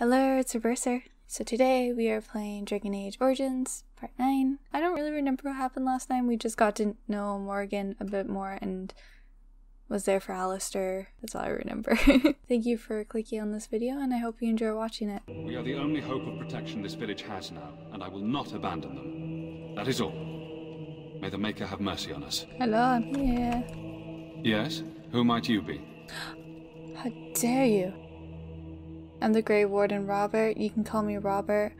Hello, it's Reverser. So today we are playing Dragon Age Origins, Part 9. I don't really remember what happened last time, we just got to know Morgan a bit more and was there for Alistair. That's all I remember. Thank you for clicking on this video and I hope you enjoy watching it. We are the only hope of protection this village has now, and I will not abandon them. That is all. May the Maker have mercy on us. Hello, I'm here. Yes? Who might you be? How dare you? I'm the Grey Warden Robert. You can call me Robert.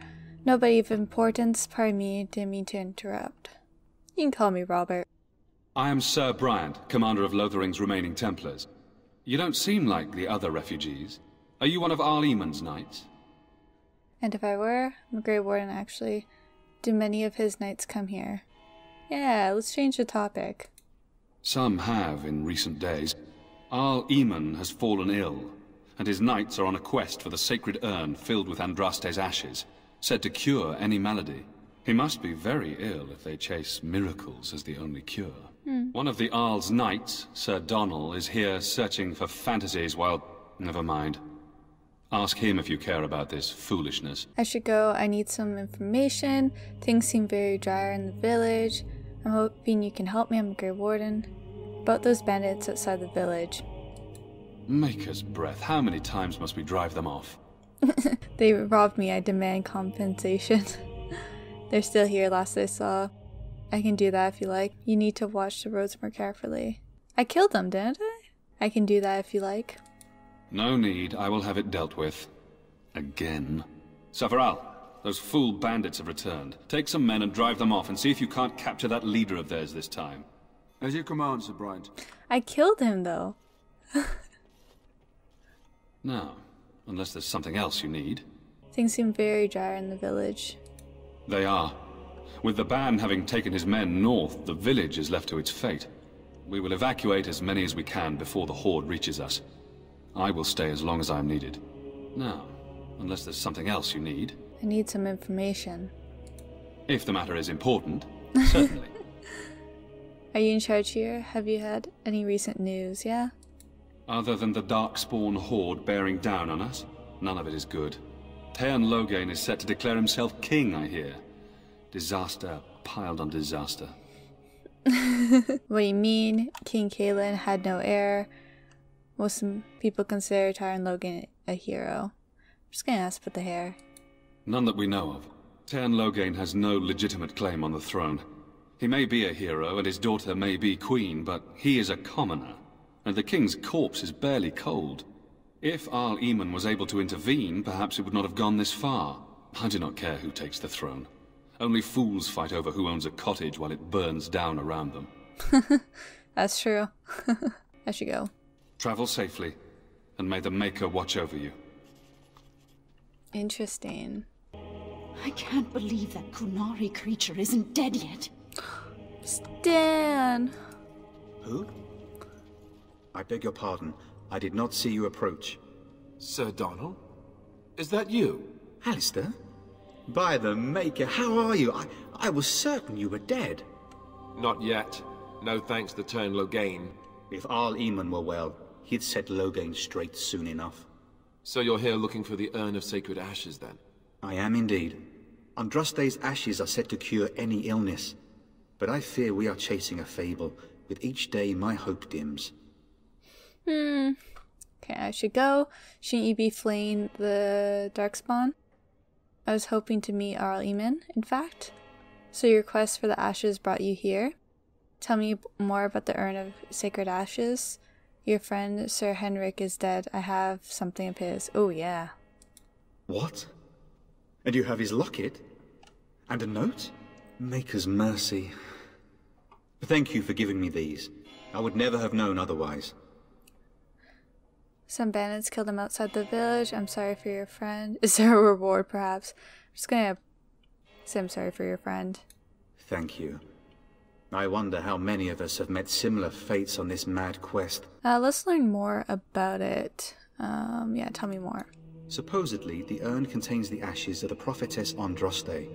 Nobody of importance, pardon me, didn't mean to interrupt. You can call me Robert. I am Sir Bryant, commander of Lotharing's remaining Templars. You don't seem like the other refugees. Are you one of Arl Eamon's knights? And if I were, I'm a Grey Warden actually. Do many of his knights come here? Yeah, let's change the topic. Some have in recent days. Arl Eamon has fallen ill, and his knights are on a quest for the sacred urn filled with Andraste's ashes, said to cure any malady. He must be very ill if they chase miracles as the only cure. One of the Arl's knights, Sir Donal, is here searching for fantasies while... Never mind. Ask him if you care about this foolishness. I should go. I need some information. Things seem very dire in the village. I'm hoping you can help me. I'm a Grey Warden. About those bandits outside the village. Maker's breath, how many times must we drive them off? They robbed me, I demand compensation. They're still here, last I saw. I can do that if you like. You need to watch the roads more carefully. I killed them, didn't I? I can do that if you like. No need, I will have it dealt with. Again. Savaral, those fool bandits have returned. Take some men and drive them off and see if you can't capture that leader of theirs this time. As you command, Sir Bryant. I killed him, though. Now, unless there's something else you need. Things seem very dire in the village. They are. With the band having taken his men north, the village is left to its fate. We will evacuate as many as we can before the horde reaches us. I will stay as long as I'm needed. Now, unless there's something else you need. I need some information. If the matter is important, certainly. Are you in charge here? Have you had any recent news, yeah? Other than the Darkspawn horde bearing down on us, none of it is good. Teyrn Loghain is set to declare himself king, I hear. Disaster piled on disaster. What do you mean? King Caelan had no heir. Most people consider Teyrn Loghain a hero. I'm just gonna ask about the heir. None that we know of. Teyrn Loghain has no legitimate claim on the throne. He may be a hero and his daughter may be queen, but he is a commoner. And the king's corpse is barely cold. If Arl Eamon was able to intervene, perhaps it would not have gone this far. I do not care who takes the throne. Only fools fight over who owns a cottage while it burns down around them. That's true. I should go. Travel safely, and may the Maker watch over you. Interesting. I can't believe that Qunari creature isn't dead yet. Sten! Who? I beg your pardon. I did not see you approach. Sir Donal? Is that you? Alistair? By the Maker, how are you? I was certain you were dead. Not yet. No thanks to Teyrn Loghain. If Arl Eamon were well, he'd set Loghain straight soon enough. So you're here looking for the Urn of Sacred Ashes, then? I am indeed. Andraste's ashes are said to cure any illness. But I fear we are chasing a fable. With each day, my hope dims. Okay, I should go. Shouldn't you be fleeing the Darkspawn? I was hoping to meet Arl Eamon, in fact. So your quest for the ashes brought you here. Tell me more about the Urn of Sacred Ashes. Your friend Sir Henrik is dead. I have something of his. Oh yeah. What? And you have his locket? And a note? Maker's mercy. Thank you for giving me these. I would never have known otherwise. Some bandits killed him outside the village. I'm sorry for your friend. Is there a reward, perhaps? I'm just gonna say I'm sorry for your friend. Thank you. I wonder how many of us have met similar fates on this mad quest. Let's learn more about it. Yeah, tell me more. Supposedly, the urn contains the ashes of the prophetess Andraste.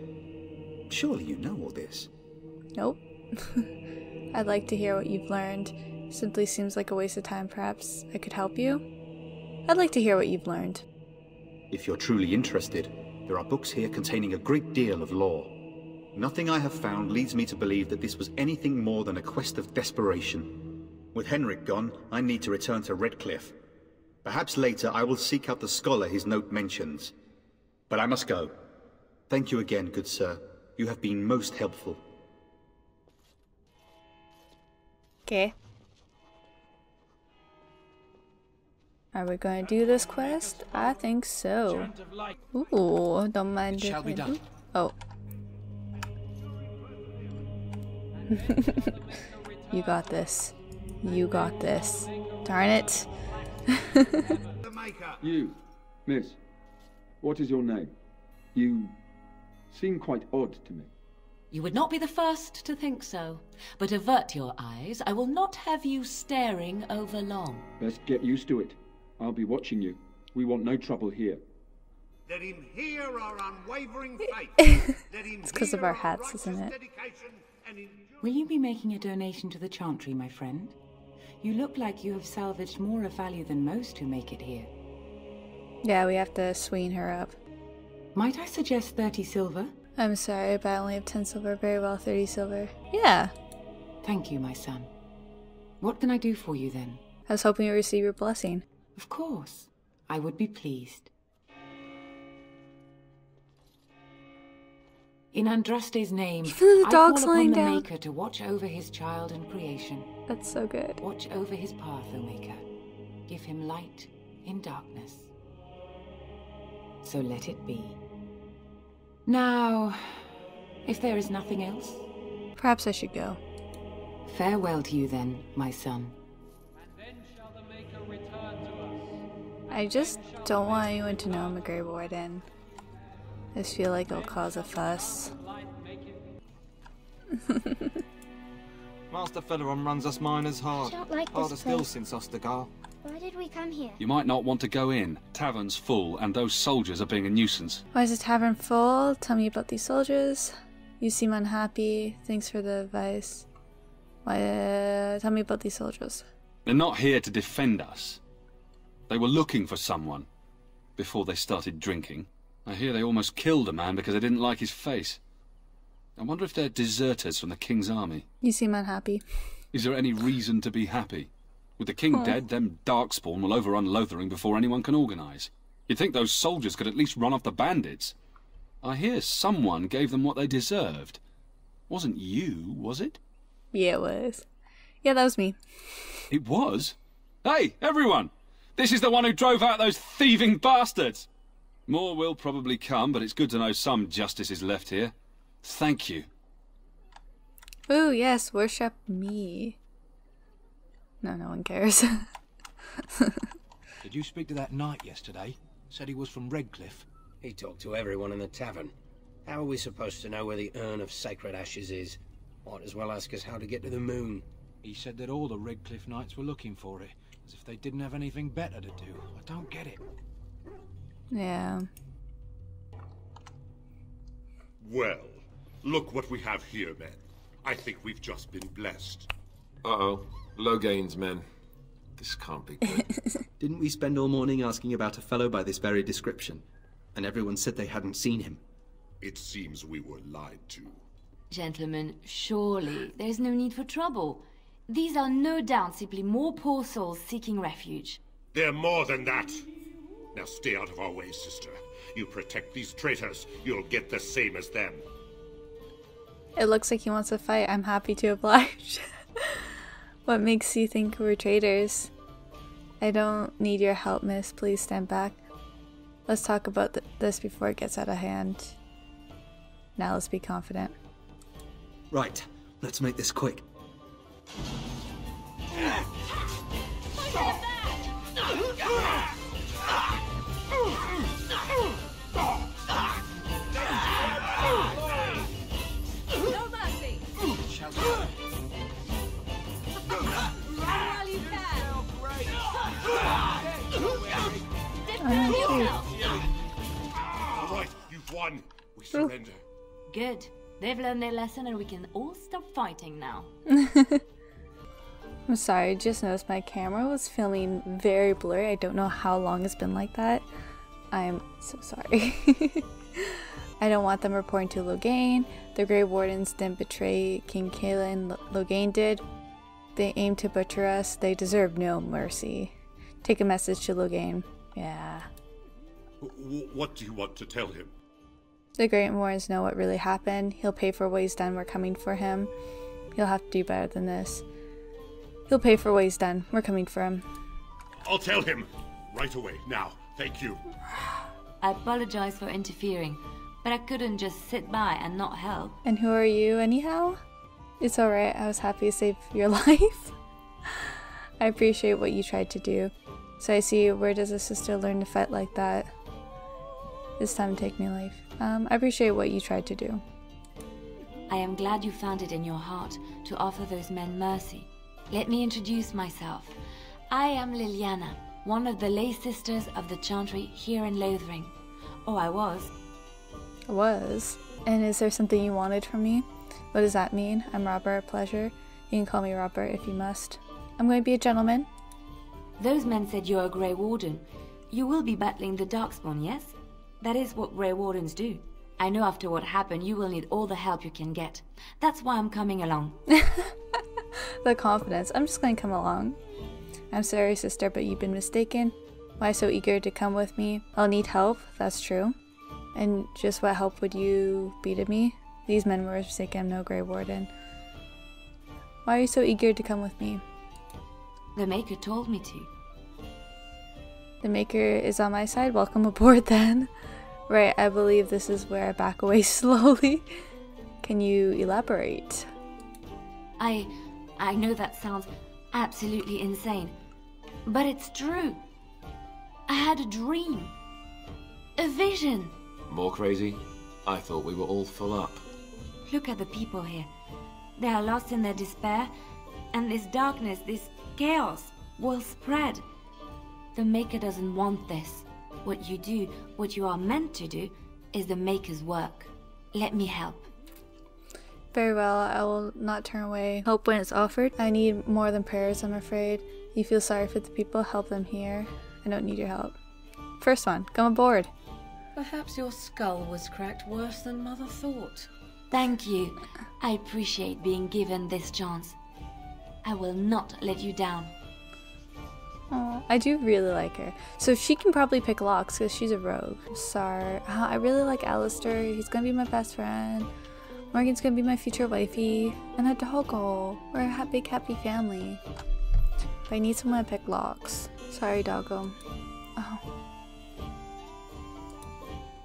Surely you know all this. Nope. I'd like to hear what you've learned. Simply seems like a waste of time, perhaps. I could help you? I'd like to hear what you've learned. If you're truly interested, there are books here containing a great deal of lore. Nothing I have found leads me to believe that this was anything more than a quest of desperation. With Henrik gone, I need to return to Redcliffe. Perhaps later I will seek out the scholar his note mentions. But I must go. Thank you again, good sir. You have been most helpful. Okay. Are we gonna do this quest? I think so. Ooh, don't mind it. Shall be done. Oh. You got this. You got this. Darn it. You, miss. What is your name? You seem quite odd to me. You would not be the first to think so. But avert your eyes. I will not have you staring over long. Best get used to it. I'll be watching you. We want no trouble here. Let him hear our unwavering faith. It's because of our hats, isn't it? Will you be making a donation to the Chantry, my friend? You look like you have salvaged more of value than most who make it here. Yeah, we have to sween her up. Might I suggest 30 silver? I'm sorry, but I only have 10 silver. Very well, 30 silver. Yeah. Thank you, my son. What can I do for you, then? I was hoping to receive your blessing. Of course. I would be pleased. In Andraste's name, the dog's I call upon the down. Maker to watch over his child and creation. That's so good. Watch over his path, O Maker. Give him light in darkness. So let it be. Now, if there is nothing else... Perhaps I should go. Farewell to you then, my son. And then shall the Maker return to us. I just don't want anyone to know I'm a Grey Warden. I just feel like it'll cause a fuss. Master Ferelden runs us miners hard. Like harder still since Ostagar. Why did we come here? You might not want to go in. Tavern's full and those soldiers are being a nuisance. Why is the tavern full? Tell me about these soldiers. You seem unhappy. Thanks for the advice. Why? Tell me about these soldiers. They're not here to defend us. They were looking for someone before they started drinking. I hear they almost killed a man because they didn't like his face. I wonder if they're deserters from the King's army. You seem unhappy. Is there any reason to be happy? With the King dead, them Darkspawn will overrun Lothering before anyone can organise. You'd think those soldiers could at least run off the bandits. I hear someone gave them what they deserved. Wasn't you, was it? Yeah, it was. Yeah, that was me. It was? Hey, everyone! This is the one who drove out those thieving bastards! More will probably come, but it's good to know some justice is left here. Thank you. Ooh, yes, worship me. No, no one cares. Did you speak to that knight yesterday? Said he was from Redcliffe. He talked to everyone in the tavern. How are we supposed to know where the Urn of Sacred Ashes is? Might as well ask us how to get to the moon. He said that all the Redcliffe knights were looking for it, as if they didn't have anything better to do. I don't get it. Yeah. Well, look what we have here, men. I think we've just been blessed. Uh-oh. Loghain's men. This can't be good. Didn't we spend all morning asking about a fellow by this very description? And everyone said they hadn't seen him. It seems we were lied to. Gentlemen, surely there is no need for trouble. These are no doubt simply more poor souls seeking refuge. They're more than that. Now stay out of our way, sister. You protect these traitors, you'll get the same as them. It looks like he wants to fight. I'm happy to oblige. What makes you think we're traitors? I don't need your help, miss. Please stand back. Let's talk about this before it gets out of hand. Now let's be confident. Right. Let's make this quick. Alright, you've won. We surrender. Good. They've learned their lesson and we can all stop fighting now. I'm sorry, I just noticed my camera was filming very blurry. I don't know how long it's been like that. I'm so sorry. I don't want them reporting to Loghain. The Grey Wardens didn't betray King Caelan. Loghain did. They aim to butcher us. They deserve no mercy. Take a message to Loghain. Yeah. What do you want to tell him? The Grey Wardens know what really happened. He'll pay for what he's done. We're coming for him. He'll have to do better than this. He'll pay for what he's done. We're coming for him. I'll tell him. Right away. Now. Thank you. I apologize for interfering, but I couldn't just sit by and not help. And who are you anyhow? It's alright, I was happy to save your life. I appreciate what you tried to do. So I see, where does a sister learn to fight like that? This time take me life. I appreciate what you tried to do. I am glad you found it in your heart to offer those men mercy. Let me introduce myself. I am Leliana, one of the lay sisters of the Chantry here in Lothering. Oh, I was. And is there something you wanted from me? What does that mean? I'm Robert, pleasure. You can call me Robert if you must. I'm going to be a gentleman. Those men said you're a Grey Warden. You will be battling the Darkspawn, yes? That is what Grey Wardens do. I know after what happened you will need all the help you can get. That's why I'm coming along. The confidence. I'm just going to come along. I'm sorry, sister, but you've been mistaken. Why so eager to come with me? I'll need help, that's true. And just what help would you be to me? These men were mistaken, I'm no Grey Warden. Why are you so eager to come with me? The Maker told me to. The Maker is on my side? Welcome aboard then. Right, I believe this is where I back away slowly. Can you elaborate? I know that sounds absolutely insane, but it's true. I had a dream. A vision. More crazy? I thought we were all full up. Look at the people here. They are lost in their despair, and this darkness, this chaos, will spread. The Maker doesn't want this. What you do, what you are meant to do, is the Maker's work. Let me help. Very well, I will not turn away help when it's offered. I need more than prayers, I'm afraid. You feel sorry for the people, help them here. I don't need your help. First one, come aboard. Perhaps your skull was cracked worse than Mother thought. Thank you. I appreciate being given this chance. I will not let you down. Aww, I do really like her. So she can probably pick locks because she's a rogue. Sorry. I really like Alistair. He's going to be my best friend. Morgan's going to be my future wifey. And a doggo. We're a big happy family. But I need someone to pick locks. Sorry, doggo. Oh.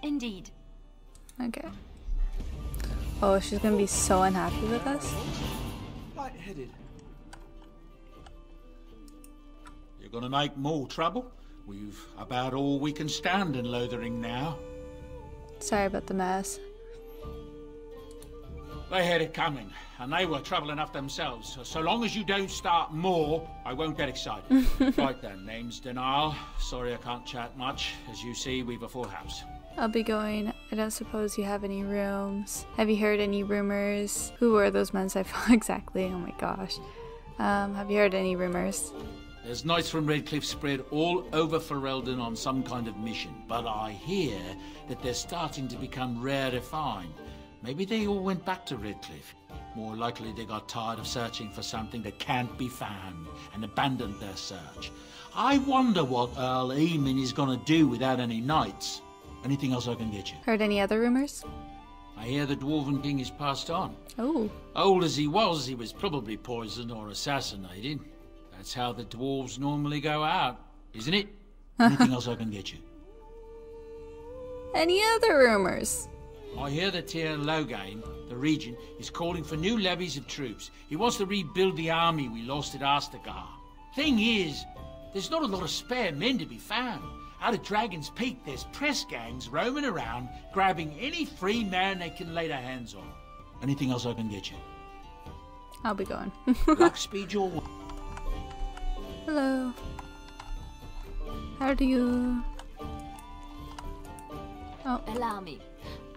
Indeed. Okay. Oh, she's gonna be so unhappy with us. Light-headed. You're gonna make more trouble? We've about all we can stand in Lothering now. Sorry about the mess. They had it coming, and they were trouble enough themselves. So long as you don't start more, I won't get excited. Right then, name's Denial. Sorry I can't chat much. As you see, we've a full house. I'll be going. I don't suppose you have any rooms. Have you heard any rumors? Who were those men I found exactly? Oh my gosh. Have you heard any rumors? There's knights from Redcliffe spread all over Ferelden on some kind of mission, but I hear that they're starting to become rarefied. Maybe they all went back to Redcliffe. More likely they got tired of searching for something that can't be found and abandoned their search. I wonder what Arl Eamon is going to do without any knights. Anything else I can get you? Heard any other rumors? I hear the Dwarven King is passed on. Oh. Old as he was probably poisoned or assassinated. That's how the dwarves normally go out, isn't it? Anything else I can get you? Any other rumors? I hear that Teyrn Loghain, the regent, is calling for new levies of troops. He wants to rebuild the army we lost at Ostagar. Thing is, there's not a lot of spare men to be found. Out of Dragon's Peak, there's press gangs roaming around, grabbing any free man they can lay their hands on. Anything else I can get you? I'll be going. Luck speed your way. Hello. How do you... Oh. Allow me.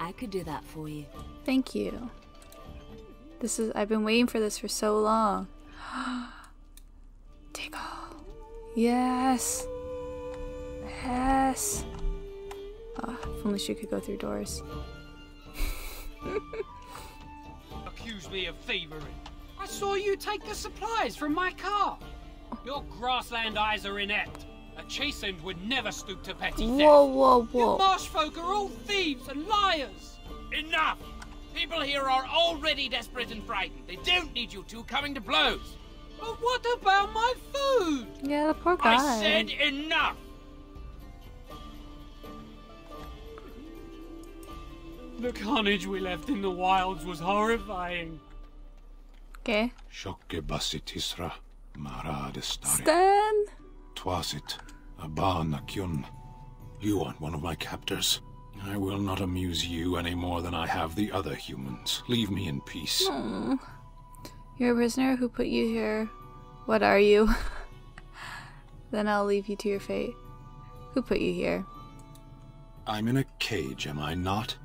I could do that for you. Thank you. This is... I've been waiting for this for so long. Take off. Yes. Yes. Oh, if only she could go through doors. Accuse me of thievery. I saw you take the supplies from my car. Your grassland eyes are inept. A chastened would never stoop to petty theft. Whoa, whoa, whoa. You marsh folk are all thieves and liars. Enough! People here are already desperate and frightened. They don't need you two coming to blows. But what about my food? Yeah, the poor guy. I said enough! The carnage we left in the wilds was horrifying. Okay. Shokke basit isra, marad estari. Sten! Twasit, aban akyun. You aren't one of my captors. I will not amuse you any more than I have the other humans. Leave me in peace. Aww. You're a prisoner? Who put you here? What are you? Then I'll leave you to your fate. Who put you here? I'm in a cage, am I not?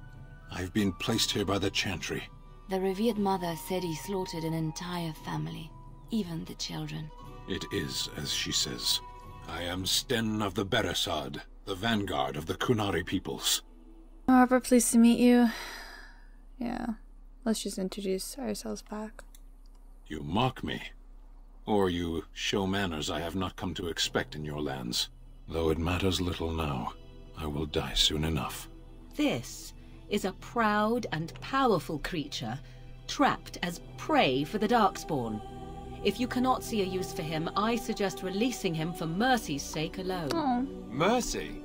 I've been placed here by the Chantry. The revered mother said he slaughtered an entire family, even the children. It is as she says. I am Sten of the Beresad, the vanguard of the Qunari peoples. However, pleased to meet you. Yeah, let's just introduce ourselves back. You mock me, or you show manners I have not come to expect in your lands. Though it matters little now, I will die soon enough. This is a proud and powerful creature, trapped as prey for the Darkspawn. If you cannot see a use for him, I suggest releasing him for mercy's sake alone. Aww. Mercy?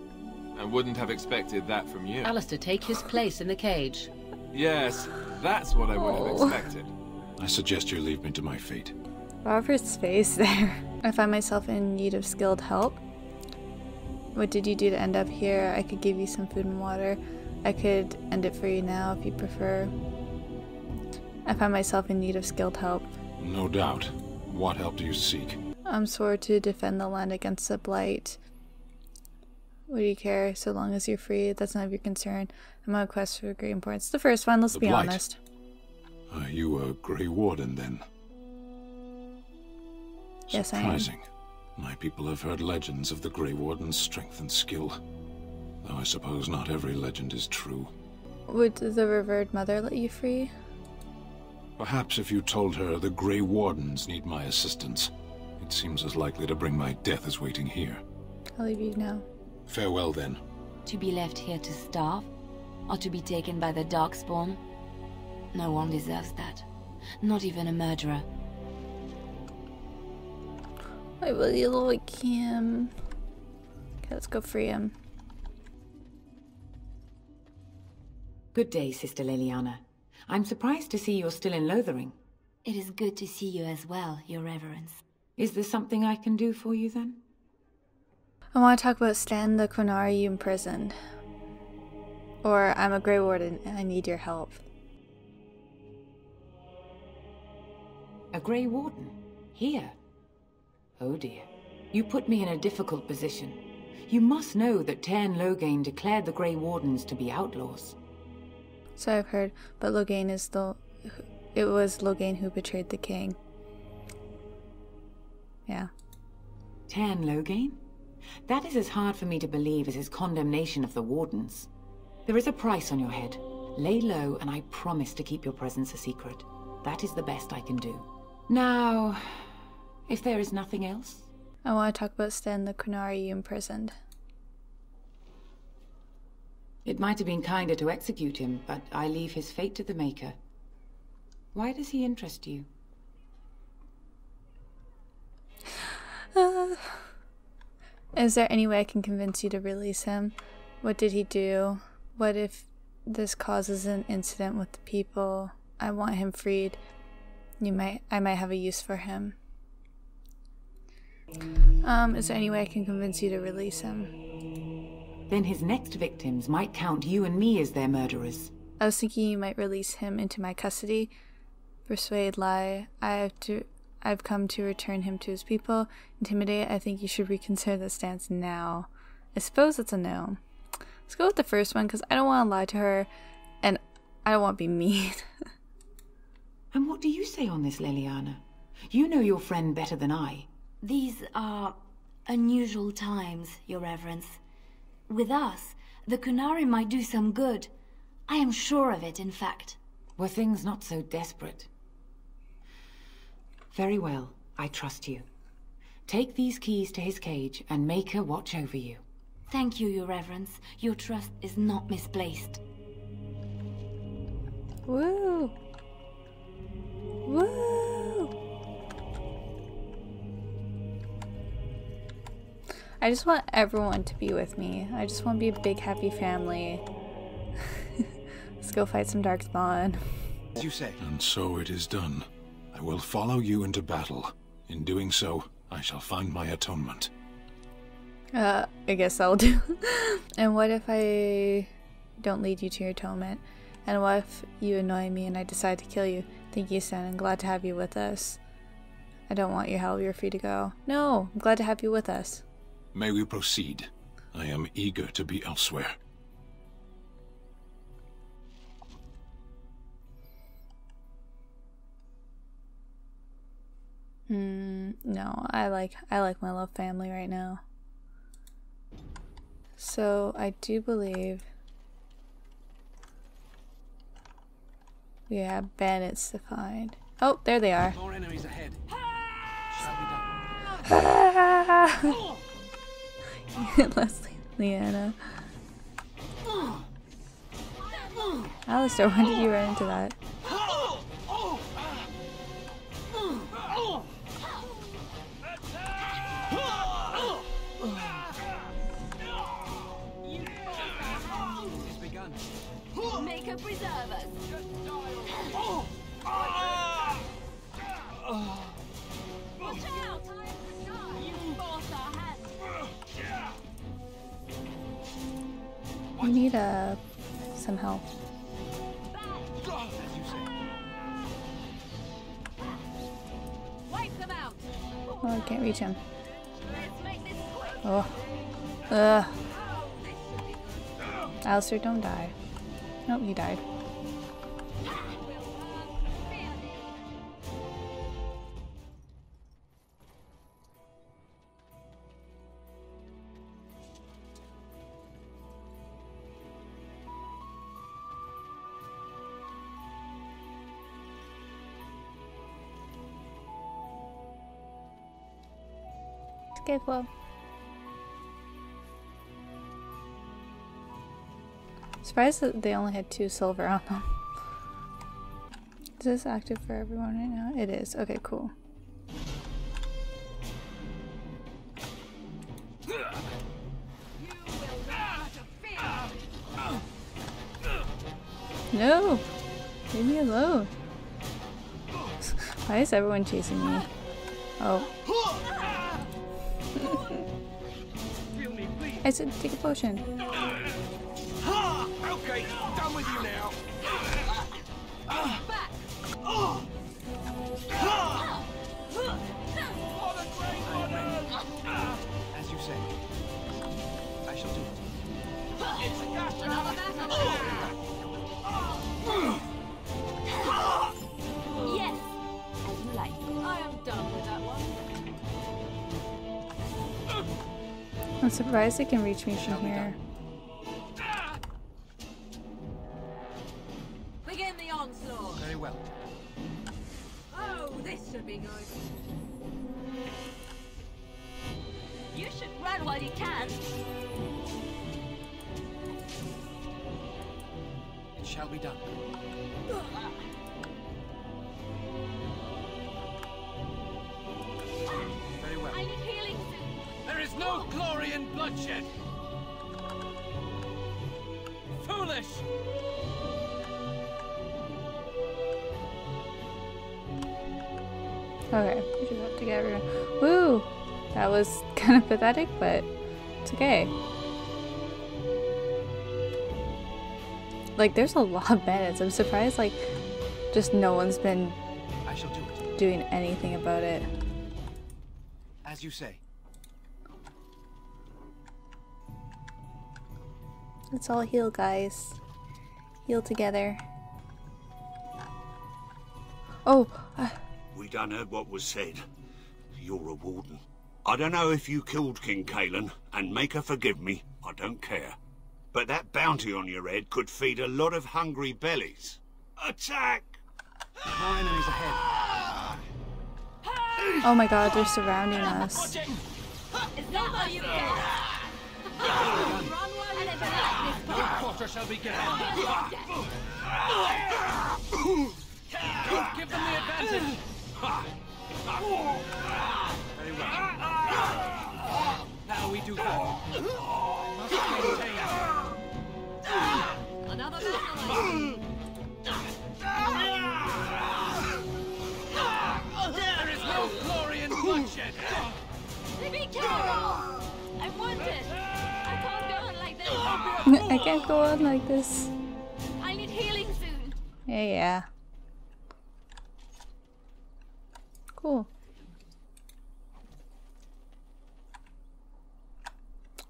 And wouldn't have expected that from you. Alistair, take his place in the cage. Yes, that's what I would have expected. I suggest you leave me to my fate. Robert's face there. I find myself in need of skilled help. What did you do to end up here? I could give you some food and water. I could end it for you now if you prefer. I find myself in need of skilled help. No doubt. What help do you seek? I'm sworn to defend the land against the blight. What do you care? So long as you're free, that's none of your concern. I'm on a quest for great importance. The first one, let's be honest. Are you a Grey Warden, then? Yes, I am. Surprising. My people have heard legends of the Grey Warden's strength and skill. Though I suppose not every legend is true. Would the revered mother let you free? Perhaps if you told her the Grey Wardens need my assistance. It seems as likely to bring my death as waiting here. I'll leave you now. Farewell, then. To be left here to starve? Or to be taken by the Darkspawn? No one deserves that. Not even a murderer. I really like him. Okay, let's go free him. Good day, Sister Leliana. I'm surprised to see you're still in Lothering. It is good to see you as well, Your Reverence. Is there something I can do for you, then? I want to talk about Sten, the Qunari you imprisoned. Or, I'm a Grey Warden and I need your help. A Grey Warden? Here? Oh dear. You put me in a difficult position. You must know that Teyrn Loghain declared the Grey Wardens to be outlaws. So I've heard, but Loghain is the... It was Loghain who betrayed the king. Yeah. Teyrn Loghain? That is as hard for me to believe as his condemnation of the Wardens. There is a price on your head. Lay low and I promise to keep your presence a secret. That is the best I can do. Now, if there is nothing else... I want to talk about Sten, the Qunari you imprisoned. It might have been kinder to execute him, but I leave his fate to the Maker. Why does he interest you? Is there any way I can convince you to release him? What did he do? What if this causes an incident with the people? I want him freed. I might have a use for him. Is there any way I can convince you to release him? Then his next victims might count you and me as their murderers. I was thinking you might release him into my custody. Persuade, lie. I've come to return him to his people. Intimidate. I think you should reconsider the stance now. I suppose it's a no. Let's go with the first one because I don't want to lie to her, and I don't want to be mean. And what do you say on this, Leliana? You know your friend better than I. These are unusual times, Your Reverence. With us, The Qunari might do some good. I am sure of it, in fact. Were things not so desperate? Very well, I trust you. Take these keys to his cage and make her watch over you. Thank you, Your Reverence. Your trust is not misplaced. Woo! Woo! I just want everyone to be with me. I just want to be a big happy family. Let's go fight some Darkspawn. As you say. And so it is done. I will follow you into battle. In doing so, I shall find my atonement. I guess I'll do. And what if I don't lead you to your atonement? And what if you annoy me and I decide to kill you? Thank you, Sten. I'm glad to have you with us. I don't want your help. You're free to go. No, I'm glad to have you with us. May we proceed? I am eager to be elsewhere. No, I like my love family right now. So I do believe we have bandits to find. Oh, there they are. More enemies ahead. Leslie, Leliana. Alistair, when did you run into that? We need some help. Oh, I can't reach him. Oh. Ugh. Alistair, don't die. Nope, he died. Okay, well. Surprised that they only had 2 silver on them. Is this active for everyone right now? It is. Okay, cool. No! Leave me alone. Why is everyone chasing me? Oh. I said take a potion. Okay, done with you now. Back. As you say, I shall do it. It's a gas battle. Yes, as you like. I am done with that one. I'm surprised it can reach me from here. Begin the onslaught. Very well. Oh, this should be good. You should run while you can. It shall be done. Very well. I need healing soon. There is no glory in bloodshed! Foolish! Okay, we just have to get everyone. Woo! That was kind of pathetic, but it's okay. Like, there's a lot of bandits. I'm surprised, like, just no one's been doing anything about it. As you say. Let's all heal, guys. Heal together. Oh! We done heard what was said. You're a warden. I don't know if you killed King Caelan, and make her forgive me. I don't care. But that bounty on your head could feed a lot of hungry bellies. Attack! My enemies ahead. Oh my god, they're surrounding us. Is that how you get? Give them the advantage. Very well. Now we do good. Another battle. There is no glory in bloodshed. Be careful! I'm wounded. I can't go on like this. I can't go on like this. I need healing soon. Yeah. Cool.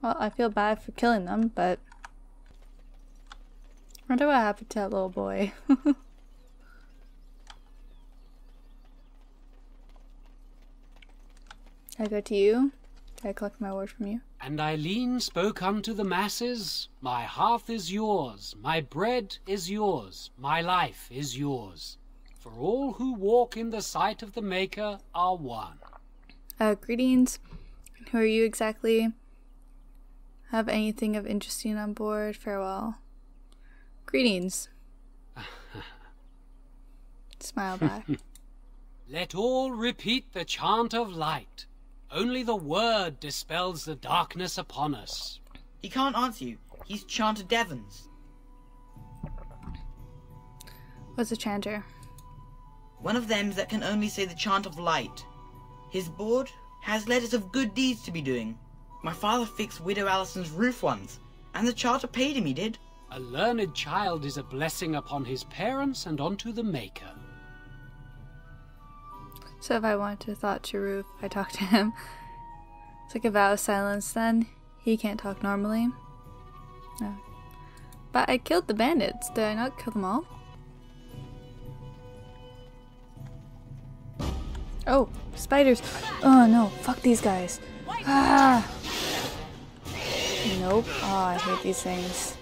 Well, I feel bad for killing them, but I wonder what happened to that little boy. I go to you. I collect my word from you. And Eileen spoke unto the masses, my hearth is yours, my bread is yours, my life is yours. For all who walk in the sight of the Maker are one. Greetings. Who are you exactly? Have anything of interesting on board? Farewell. Greetings. Smile back. Let all repeat the chant of light. Only the word dispels the darkness upon us. He can't answer you. He's Chanter Devons. What's a chanter? One of them that can only say the chant of light. His board has letters of good deeds to be doing. My father fixed Widow Alison's roof once, and the charter paid him, he did. A learned child is a blessing upon his parents and unto the Maker. So if I want to thought to roof, I talk to him. It's like a vow of silence then. He can't talk normally. No. But I killed the bandits. Did I not kill them all? Oh, spiders. Oh no, fuck these guys. Ah. Nope. Oh, I hate these things.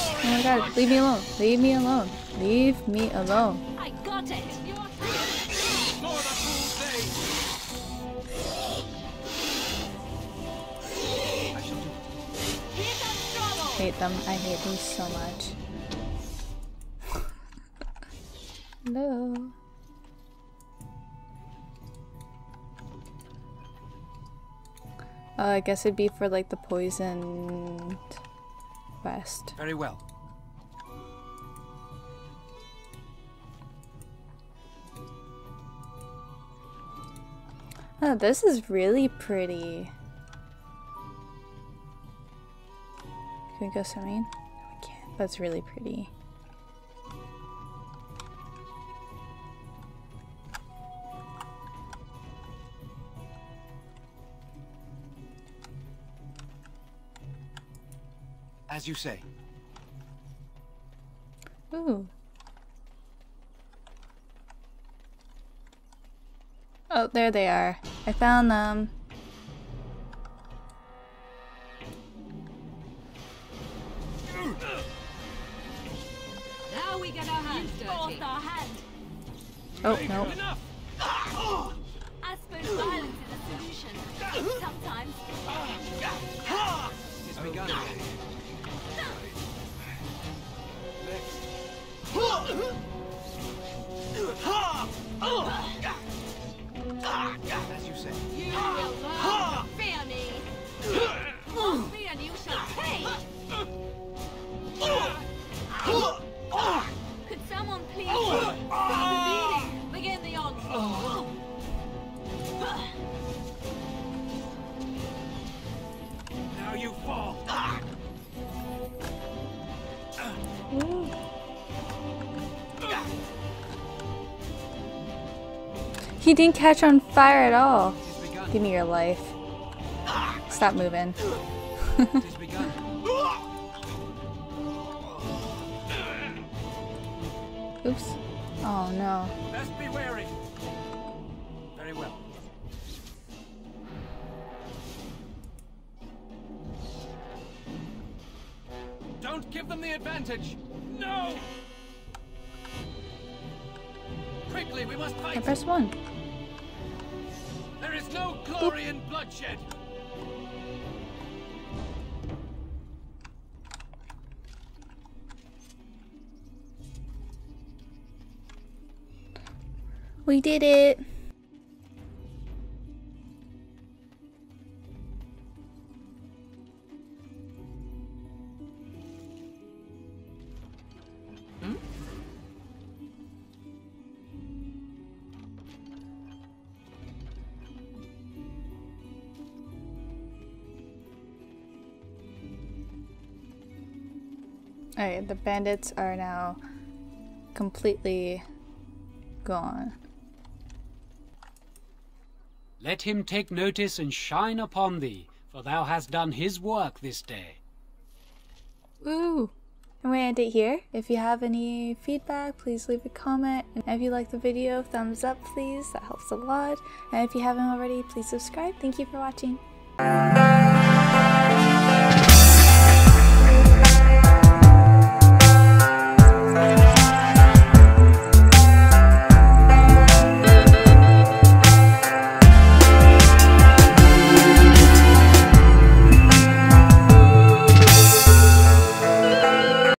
Oh my god, leave me alone, leave me alone, leave me alone. I got it! Hate them, I hate them so much. Hello. I guess it'd be for like the poisoned quest. Very well. Oh, this is really pretty. Can we go swimming? No, we can't. That's really pretty. As you say. Ooh. Oh, there they are. I found them. Now we get our hands dirty. Oh, no. Aspen violence is a solution. Sometimes. It's begun. As you say. You will learn to fear me. Mock me and you shall pay. Could someone please stop the beating? Begin the onslaught. Now you fall. Ooh. He didn't catch on fire at all. Give me your life. stop moving. Oops. Oh no. Best be wary. Very well. Don't give them the advantage. No. Quickly, we must fight. I press one. There is no glory in bloodshed. We did it. Alright, the bandits are now completely gone. Let him take notice and shine upon thee, for thou hast done his work this day. Ooh! And we end it here. If you have any feedback, please leave a comment. And if you like the video, thumbs up please, that helps a lot. And if you haven't already, please subscribe. Thank you for watching.